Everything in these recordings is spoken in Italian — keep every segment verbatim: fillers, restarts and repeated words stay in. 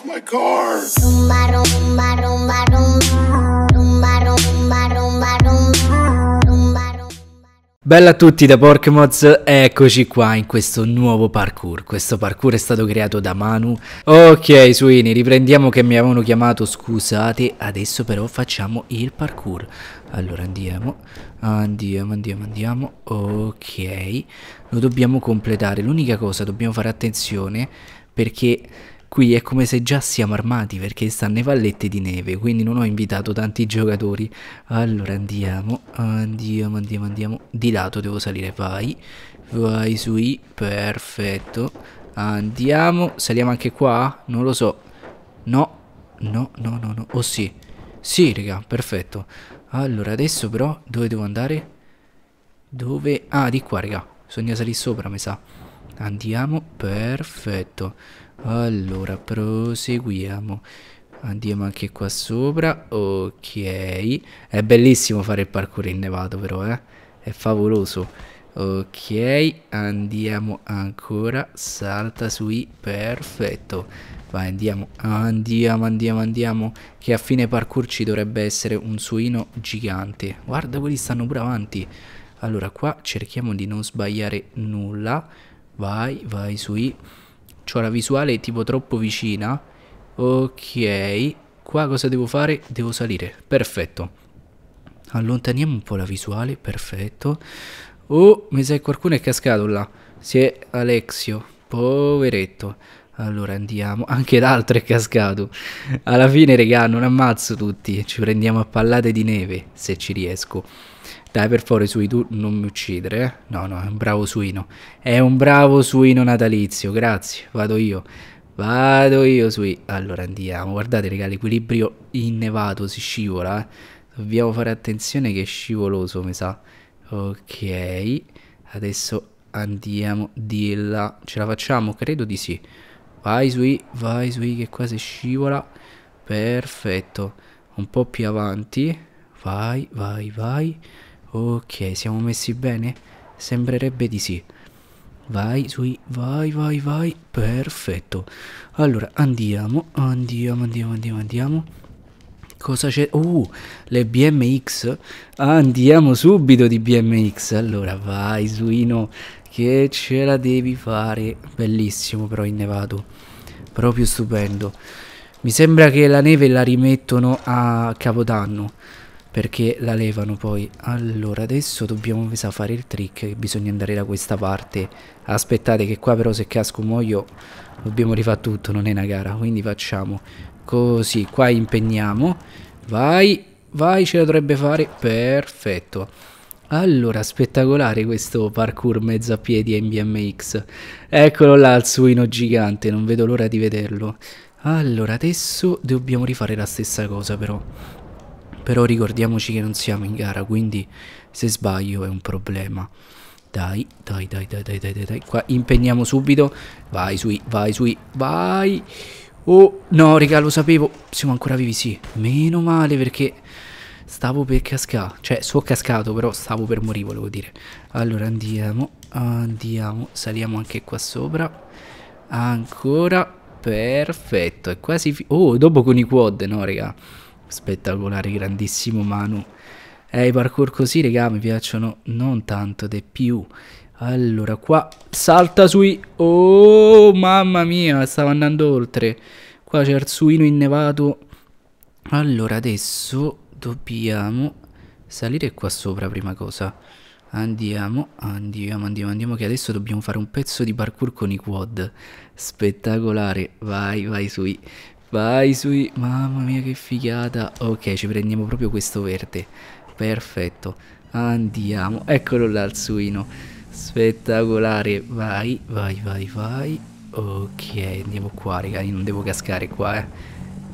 off my car. Rumba, rumba, rumba, rumba. Rumba, rumba, rumba, rumba. Rumba, rumba. Bella a tutti da Porkmods, eccoci qua in questo nuovo parkour. Questo parkour è stato creato da Manu. Ok suini, riprendiamo che mi avevano chiamato, scusate. Adesso però facciamo il parkour. Allora andiamo, andiamo, andiamo, andiamo. Ok, lo dobbiamo completare. L'unica cosa, dobbiamo fare attenzione perché qui è come se già siamo armati, perché stanno i valletti di neve, quindi non ho invitato tanti giocatori. Allora andiamo, andiamo, andiamo, andiamo. Di lato devo salire, vai, vai sui, perfetto. Andiamo, saliamo anche qua? Non lo so. No, no, no, no, no. Oh sì, sì raga, perfetto. Allora adesso però, dove devo andare? Dove? Ah, di qua raga, bisogna salire sopra mi sa. Andiamo, perfetto. Allora proseguiamo. Andiamo anche qua sopra. Ok, è bellissimo fare il parkour innevato però, eh? È favoloso. Ok, andiamo ancora. Salta sui, perfetto. Vai, andiamo, andiamo, andiamo, andiamo. Che a fine parkour ci dovrebbe essere un suino gigante. Guarda, quelli stanno pure avanti. Allora qua cerchiamo di non sbagliare nulla. Vai, vai sui. C'ho la visuale tipo troppo vicina. Ok, qua cosa devo fare? Devo salire, perfetto. Allontaniamo un po' la visuale, perfetto. Oh, mi sa che qualcuno è cascato là. Si è Alessio, poveretto. Allora andiamo, anche l'altro è cascato. Alla fine regà non ammazzo tutti, ci prendiamo a pallate di neve se ci riesco. Dai per favore sui, tu non mi uccidere, eh? No no, è un bravo suino. È un bravo suino natalizio, grazie. Vado io, vado io sui. Allora andiamo, guardate raga, l'equilibrio innevato, si scivola, eh? Dobbiamo fare attenzione che è scivoloso mi sa. Ok, adesso andiamo di là. Ce la facciamo? Credo di sì. Vai sui, vai sui che qua si scivola. Perfetto. Un po' più avanti. Vai, vai, vai. Ok, siamo messi bene? Sembrerebbe di sì. Vai, sui, vai, vai, vai. Perfetto. Allora, andiamo, andiamo, andiamo, andiamo, andiamo. Cosa c'è? Uh, le B M X. Andiamo subito di B M X. Allora, vai, suino, che ce la devi fare. Bellissimo però innevato. Proprio stupendo. Mi sembra che la neve la rimettono a Capodanno, perché la levano poi. Allora adesso dobbiamo fare il trick. Bisogna andare da questa parte. Aspettate che qua però se casco muoio. Dobbiamo rifare tutto, non è una gara. Quindi facciamo così. Qua impegniamo. Vai, vai, ce la dovrebbe fare. Perfetto. Allora spettacolare questo parkour mezzo a piedi in B M X. Eccolo là il suino gigante. Non vedo l'ora di vederlo. Allora adesso dobbiamo rifare la stessa cosa però. Però ricordiamoci che non siamo in gara, quindi se sbaglio è un problema. Dai, dai, dai, dai, dai, dai, dai. Qua impegniamo subito. Vai sui, vai sui, vai. Oh, no, raga, lo sapevo. Siamo ancora vivi, sì. Meno male perché stavo per cascare. Cioè, sono cascato, però stavo per morire, volevo dire. Allora, andiamo, andiamo. Saliamo anche qua sopra. Ancora. Perfetto. È quasi... Fi oh, dopo con i quad, no, raga. Spettacolare, grandissimo Manu. Eh, i parkour così, raga, mi piacciono non tanto di più. Allora, qua salta sui. Oh, mamma mia, stavo andando oltre. Qua c'è il suino innevato. Allora, adesso dobbiamo salire qua sopra prima cosa. Andiamo, andiamo, andiamo, andiamo, che adesso dobbiamo fare un pezzo di parkour con i quad. Spettacolare. Vai, vai sui. Vai sui, mamma mia che figata. Ok, ci prendiamo proprio questo verde. Perfetto. Andiamo, eccolo là il suino. Spettacolare. Vai, vai, vai, vai. Ok, andiamo qua raga. Io non devo cascare qua, eh.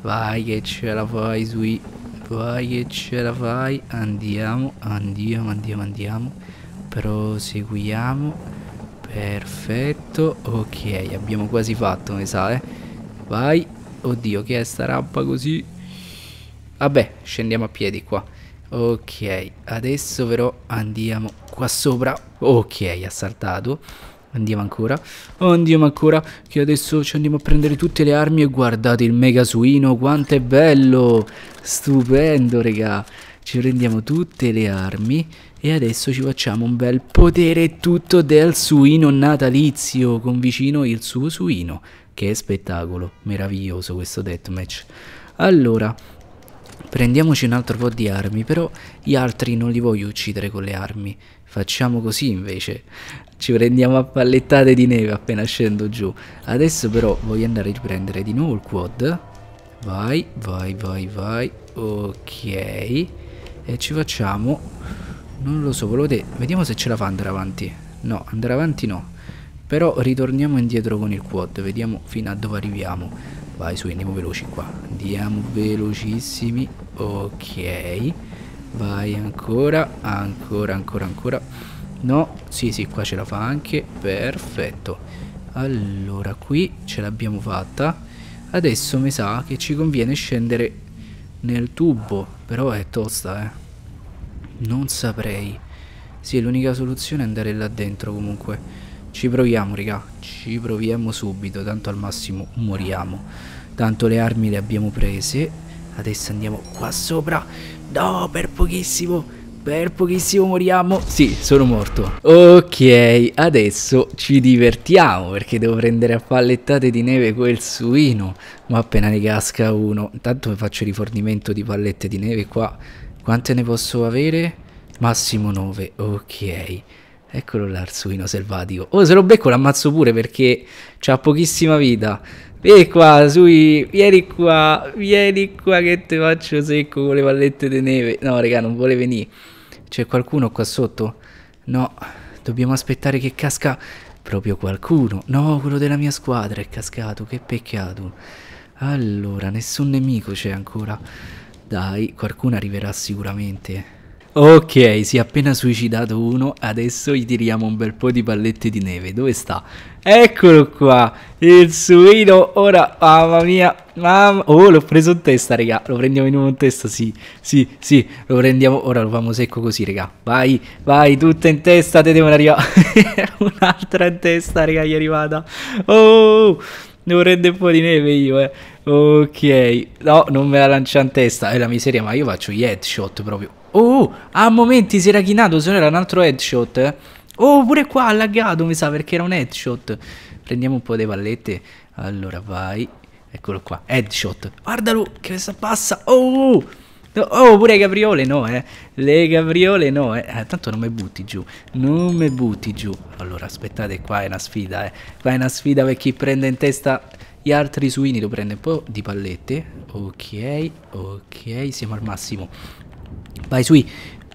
Vai che ce la fai sui. Vai che ce la fai. Andiamo, andiamo, andiamo, andiamo. Proseguiamo. Perfetto. Ok, abbiamo quasi fatto mi sa, eh. Vai. Oddio, che è sta rampa così? Vabbè, scendiamo a piedi qua. Ok, adesso però andiamo qua sopra. Ok, ha saltato. Andiamo ancora, andiamo ancora, che adesso ci andiamo a prendere tutte le armi. E guardate il mega suino, quanto è bello, stupendo raga. Ci prendiamo tutte le armi e adesso ci facciamo un bel potere tutto del suino natalizio, con vicino il suo suino. Che spettacolo, meraviglioso questo deathmatch. Allora, prendiamoci un altro po' di armi, però gli altri non li voglio uccidere con le armi. Facciamo così invece, ci prendiamo a pallettate di neve appena scendo giù. Adesso però voglio andare a riprendere di nuovo il quad. Vai, vai, vai, vai. Ok. E ci facciamo, non lo so, volevo te... vediamo se ce la fa andare avanti. No, andare avanti no. Però ritorniamo indietro con il quad, vediamo fino a dove arriviamo. Vai su, andiamo veloci qua. Andiamo velocissimi. Ok. Vai ancora, ancora, ancora, ancora. No, sì, sì, qua ce la fa anche. Perfetto. Allora, qui ce l'abbiamo fatta. Adesso mi sa che ci conviene scendere nel tubo. Però è tosta, eh. Non saprei. Sì, l'unica soluzione è andare là dentro comunque. Ci proviamo, raga. Ci proviamo subito. Tanto al massimo moriamo. Tanto le armi le abbiamo prese. Adesso andiamo qua sopra. No, per pochissimo, per pochissimo moriamo. Sì, sono morto. Ok, adesso ci divertiamo, perché devo prendere a pallettate di neve quel suino. Ma appena ne casca uno, intanto faccio rifornimento di pallette di neve qua. Quante ne posso avere? Massimo nove, ok. Eccolo là il suino selvatico. Oh, se lo becco l'ammazzo pure, perché c'ha pochissima vita. Vieni qua, sui, vieni qua, vieni qua che te faccio secco con le pallette di neve. No raga, non vuole venire. C'è qualcuno qua sotto? No, dobbiamo aspettare che casca proprio qualcuno. No, quello della mia squadra è cascato, che peccato. Allora, nessun nemico c'è ancora. Dai, qualcuno arriverà sicuramente. Ok, si è appena suicidato uno, adesso gli tiriamo un bel po' di pallette di neve. Dove sta? Eccolo qua, il suino, ora, mamma mia, mamma... Oh, l'ho preso in testa, raga, lo prendiamo di nuovo in testa, sì, sì, sì, lo prendiamo, ora lo famo secco così, raga. Vai, vai, tutta in testa, te devono arrivare... Un'altra in testa, raga, gli è arrivata. Oh, devo prendere un po' di neve io, eh. Ok, no, non me la lancia in testa, è la miseria, ma io faccio gli headshot proprio. Oh, a momenti si era chinato, se no era un altro headshot, eh. Oh, pure qua ha laggato, mi sa, perché era un headshot. Prendiamo un po' di pallette. Allora, vai. Eccolo qua, headshot. Guardalo, che questa passa. Oh, oh, pure le capriole no, eh. Le capriole no, eh. eh. Tanto non mi butti giù, non mi butti giù. Allora, aspettate, qua è una sfida, eh. Qua è una sfida per chi prende in testa... Gli altri suini, lo prende un po' di pallette. Ok, ok, siamo al massimo. Vai sui,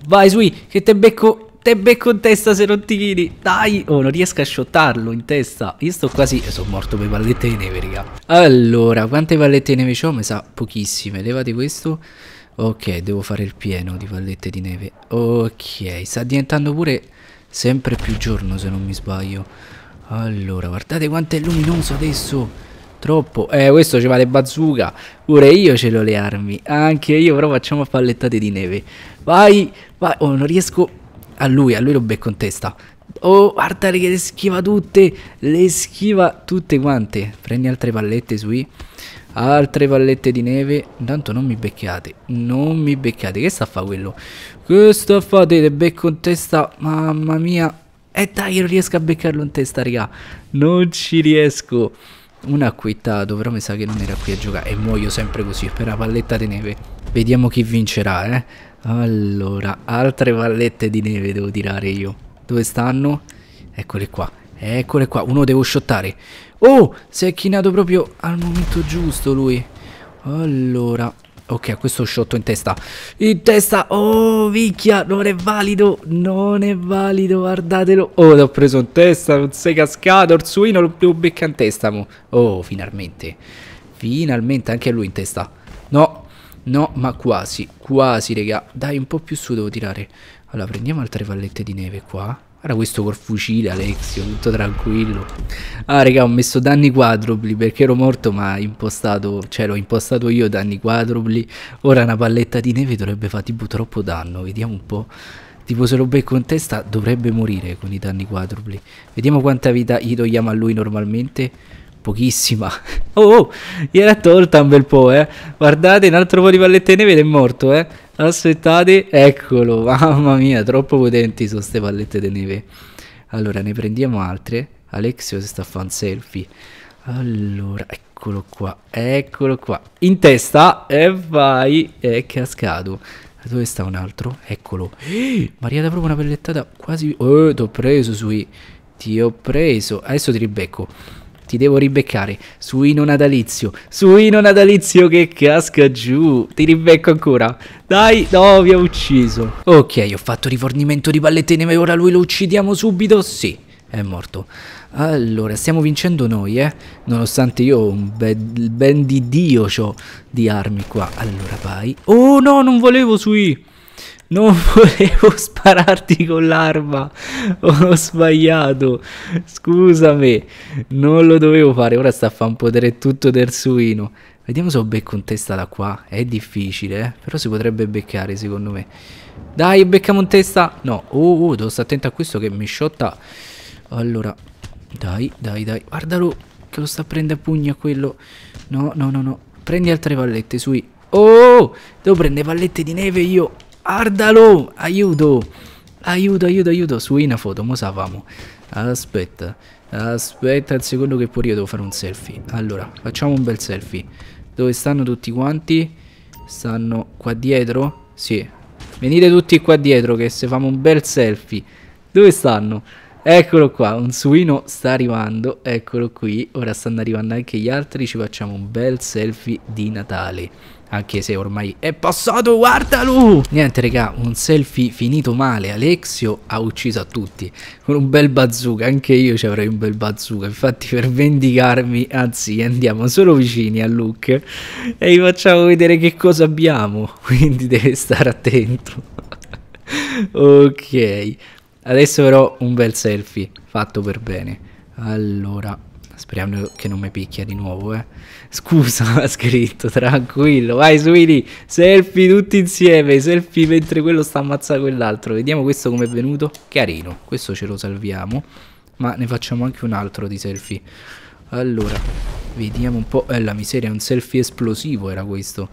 vai sui, che te becco, te becco in testa se non ti chini. Dai, oh, non riesco a shottarlo in testa. Io sto quasi, sono morto per pallette di neve, raga. Allora, quante pallette di neve ho? Mi sa pochissime, levate questo. Ok, devo fare il pieno di pallette di neve. Ok, sta diventando pure sempre più giorno se non mi sbaglio. Allora, guardate quanto è luminoso adesso. Troppo. Eh, questo ci vale bazooka. Pure io ce l'ho le armi. Anche io, però facciamo pallettate di neve. Vai, vai. Oh, non riesco. A lui, a lui lo becco in testa. Oh, guardate che le schiva tutte. Le schiva tutte quante. Prendi altre pallette sui. Altre pallette di neve. Intanto non mi beccate. Non mi beccate. Che sta a fare quello? Che sta a fare? Te le becco in testa. Mamma mia. E eh, dai, non riesco a beccarlo in testa, raga. Non ci riesco. Un acquittato, però mi sa che non era qui a giocare. E muoio sempre così per la palletta di neve. Vediamo chi vincerà, eh. Allora, altre pallette di neve devo tirare io. Dove stanno? Eccole qua, eccole qua. Uno devo shottare. Oh, si è chinato proprio al momento giusto lui. Allora, ok, a questo shotto in testa. In testa, oh, picchia. Non è valido, non è valido. Guardatelo, oh, l'ho preso in testa. Non sei cascato, il suino lo devo beccare in testa mo. Oh, finalmente. Finalmente, anche lui in testa. No, no, ma quasi. Quasi, raga, dai, un po' più su devo tirare. Allora, prendiamo altre pallette di neve qua. Guarda questo col fucile, Alessio, tutto tranquillo. Ah, raga, ho messo danni quadrupli perché ero morto, ma impostato, cioè l'ho impostato io danni quadrupli. Ora una palletta di neve dovrebbe fare tipo troppo danno. Vediamo un po' Tipo se lo becco in testa dovrebbe morire con i danni quadrupli. Vediamo quanta vita gli togliamo a lui normalmente. Pochissima. Oh, oh, gli era tolta un bel po', eh. Guardate, un altro po' di pallette neve ed è morto, eh. Aspettate, eccolo. Mamma mia, troppo potenti sono queste pallette di neve. Allora, ne prendiamo altre. Alessio si sta a fare un selfie. Allora, eccolo qua, eccolo qua. In testa, e vai, è cascato. Dove sta un altro? Eccolo. Maria, da proprio una pellettata quasi... Oh, t'ho preso sui... Ti ho preso. Adesso ti ribecco. Ti devo ribeccare. Suino natalizio. Suino natalizio che casca giù. Ti ribecco ancora. Dai. No, vi ho ucciso. Ok, ho fatto rifornimento di pallette neve. Ora lui lo uccidiamo subito. Sì. È morto. Allora, stiamo vincendo noi, eh. Nonostante io un bel ben di Dio c'ho di armi qua. Allora, vai. Oh, no, non volevo sui. Non volevo spararti con l'arma. Ho sbagliato. Scusami. Non lo dovevo fare. Ora sta a fare un potere tutto del suino. Vediamo se ho becco in testa da qua. È difficile, eh. Però si potrebbe beccare, secondo me. Dai, beccamo in testa. No. Oh, oh, devo stare attento a questo che mi sciotta. Allora. Dai, dai, dai. Guardalo che lo sta a prendere a pugno quello. No, no, no, no. Prendi altre pallette, sui. Oh, devo prendere pallette di neve io. Guardalo, aiuto, aiuto, aiuto, aiuto, su una foto, mo sapamo. Aspetta, aspetta il secondo che pure io devo fare un selfie. Allora, facciamo un bel selfie. Dove stanno tutti quanti? Stanno qua dietro? Sì, venite tutti qua dietro che se famo un bel selfie. Dove stanno? Eccolo qua, un suino sta arrivando, eccolo qui, ora stanno arrivando anche gli altri, ci facciamo un bel selfie di Natale, anche se ormai è passato, guardalo! Niente raga, un selfie finito male, Alessio ha ucciso a tutti, con un bel bazooka, anche io ci avrei un bel bazooka, infatti per vendicarmi, anzi andiamo solo vicini a Luke e gli facciamo vedere che cosa abbiamo, quindi deve stare attento. Ok. Adesso però un bel selfie fatto per bene. Allora, speriamo che non mi picchia di nuovo, eh. Scusa, ha scritto, tranquillo. Vai, suini, selfie tutti insieme. Selfie mentre quello sta ammazzando quell'altro. Vediamo questo com'è venuto. Carino, questo ce lo salviamo. Ma ne facciamo anche un altro di selfie. Allora, vediamo un po'. Eh, la miseria, un selfie esplosivo era questo.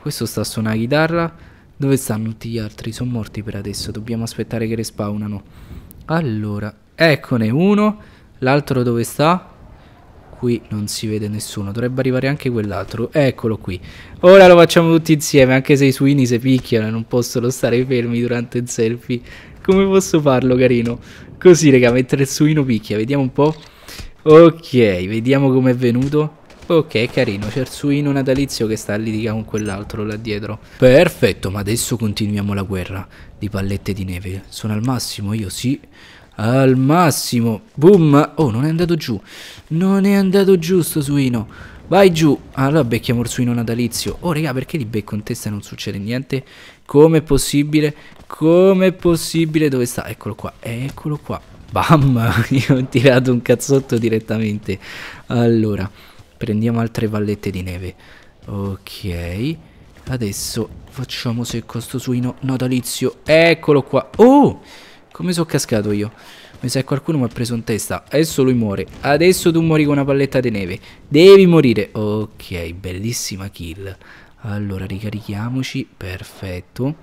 Questo sta a suonare la chitarra. Dove stanno tutti gli altri? Sono morti per adesso. Dobbiamo aspettare che respawnano. Allora, eccone uno. L'altro dove sta? Qui non si vede nessuno. Dovrebbe arrivare anche quell'altro. Eccolo qui. Ora lo facciamo tutti insieme. Anche se i suini si picchiano e non possono stare fermi durante il selfie. Come posso farlo, carino? Così, raga, mentre il suino picchia. Vediamo un po'. Ok, vediamo com'è venuto. Ok, carino, c'è il suino natalizio che sta a litigare con quell'altro là dietro. Perfetto, ma adesso continuiamo la guerra di pallette di neve. Sono al massimo, io sì. Al massimo. Boom. Oh, non è andato giù. Non è andato giù sto suino. Vai giù. Allora becchiamo il suino natalizio. Oh, raga, perché li becco in testa e non succede niente? Com'è possibile? Com'è possibile? Dove sta? Eccolo qua, eccolo qua. Bam, io ho tirato un cazzotto direttamente. Allora... prendiamo altre pallette di neve. Ok. Adesso facciamo secco sto suino natalizio. Eccolo qua. Oh! Come sono cascato io? Mi sa che qualcuno mi ha preso in testa. Adesso lui muore. Adesso tu muori con una palletta di neve. Devi morire. Ok, bellissima kill. Allora, ricarichiamoci. Perfetto.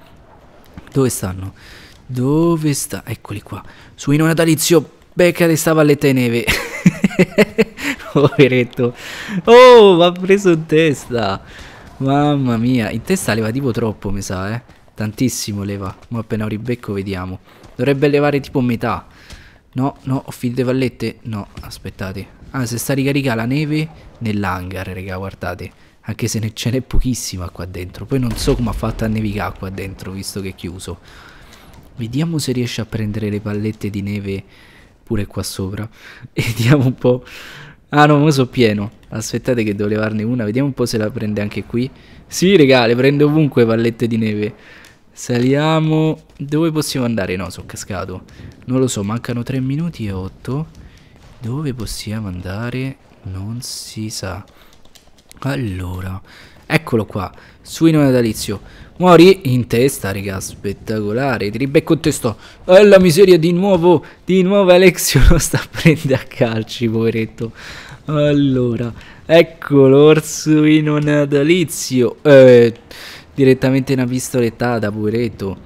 Dove stanno? Dove sta? Eccoli qua. Suino natalizio. Beccate sta palletta di neve. Poveretto. Oh, mi ha preso in testa. Mamma mia. In testa leva tipo troppo, mi sa, eh. Tantissimo leva. Ma appena ho ribecco vediamo. Dovrebbe levare tipo metà. No, no, ho finito le pallette. No, aspettate. Ah, se sta ricaricando la neve nell'hangar, raga, guardate. Anche se ne ce n'è pochissima qua dentro. Poi non so come ha fatto a nevicare qua dentro, visto che è chiuso. Vediamo se riesce a prendere le pallette di neve pure qua sopra. Vediamo un po'. Ah no, mo so pieno. Aspettate che devo levarne una. Vediamo un po' se la prende anche qui. Sì, regà, le prende ovunque pallette di neve. Saliamo. Dove possiamo andare? No, sono cascato. Non lo so, mancano tre minuti e otto. Dove possiamo andare? Non si sa. Allora, eccolo qua, suino natalizio. Muori in testa, raga, spettacolare. Ti ribecco in testa. E la miseria, di nuovo, di nuovo Alessio lo sta prendendo a calci, poveretto. Allora, eccolo l'orsuino natalizio. Eh, direttamente una pistolettata, poveretto.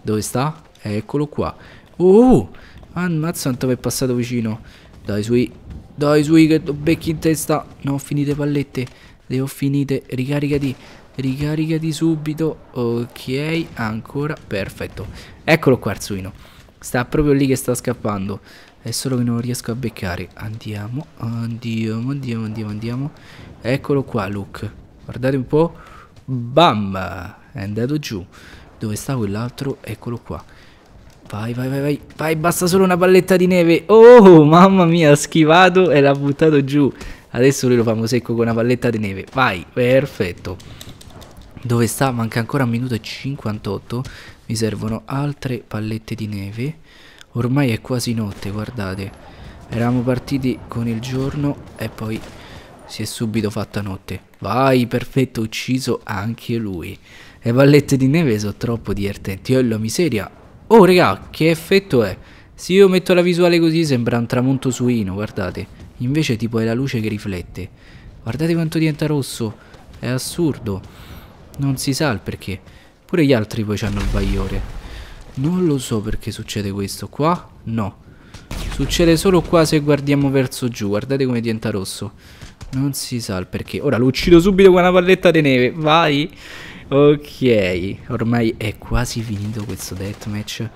Dove sta? Eccolo qua. Oh, ammazza quanto mi è passato vicino. Dai, sui, dai, sui, che lo becchi in testa. No, ho finite pallette. Le ho finite. Ricaricati. Ricaricati subito. Ok, ancora. Perfetto. Eccolo qua il suino. Sta proprio lì che sta scappando. È solo che non riesco a beccare. Andiamo, andiamo, andiamo, andiamo, andiamo. Eccolo qua, Luke. Guardate un po'. Bam! È andato giù. Dove sta quell'altro? Eccolo qua. Vai, vai, vai, vai. Vai, basta solo una palletta di neve. Oh, mamma mia, ha schivato e l'ha buttato giù. Adesso lui lo famo secco con una palletta di neve. Vai, perfetto. Dove sta? Manca ancora un minuto e cinquantotto. Mi servono altre pallette di neve. Ormai è quasi notte, guardate. Eravamo partiti con il giorno e poi si è subito fatta notte. Vai, perfetto, ucciso anche lui. Le pallette di neve sono troppo divertenti. Oh, la miseria. Oh, raga, che effetto è? Se io metto la visuale così sembra un tramonto suino, guardate. Invece tipo è la luce che riflette. Guardate quanto diventa rosso. È assurdo. Non si sa il perché. Pure gli altri poi hanno il bagliore. Non lo so perché succede questo. Qua? No. Succede solo qua se guardiamo verso giù. Guardate come diventa rosso. Non si sa il perché. Ora lo uccido subito con una palletta di neve. Vai. Ok. Ormai è quasi finito questo deathmatch.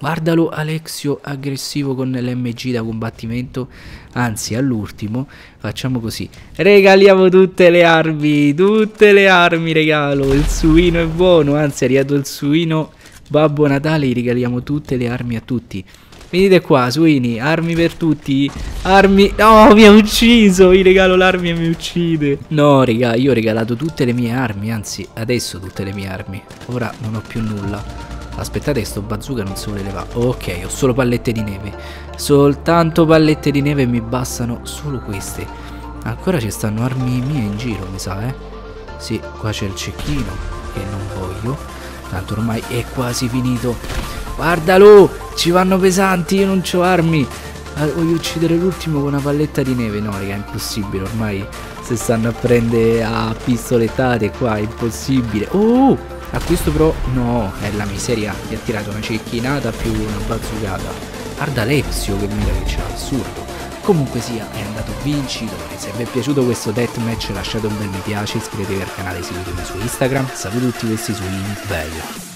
Guardalo Alessio aggressivo con l'M G da combattimento. Anzi, all'ultimo facciamo così. Regaliamo tutte le armi. Tutte le armi regalo. Il suino è buono. Anzi, è arrivato il suino Babbo Natale. Gli regaliamo tutte le armi a tutti. Venite qua, suini. Armi per tutti. Armi. No, oh, mi ha ucciso. Gli regalo l'armi e mi uccide. No, raga, io ho regalato tutte le mie armi. Anzi, adesso tutte le mie armi. Ora non ho più nulla. Aspettate che sto bazooka non si voleva. Ok, ho solo pallette di neve. Soltanto pallette di neve, mi bastano solo queste. Ancora ci stanno armi mie in giro, mi sa, eh. Sì, qua c'è il cecchino, che non voglio. Tanto ormai è quasi finito. Guardalo, ci vanno pesanti, io non ho armi. Voglio uccidere l'ultimo con una palletta di neve. No, raga, è impossibile, ormai se stanno a prendere a pistolettate qua, è impossibile. Oh! A questo però, no, è la miseria, gli ha tirato una cecchinata più una bazucata. Guarda Alessio che mira che c'è, assurdo. Comunque sia, è andato vincitore. Se vi è piaciuto questo deathmatch lasciate un bel mi piace, iscrivetevi al canale e seguitemi su Instagram. Saluto tutti questi su in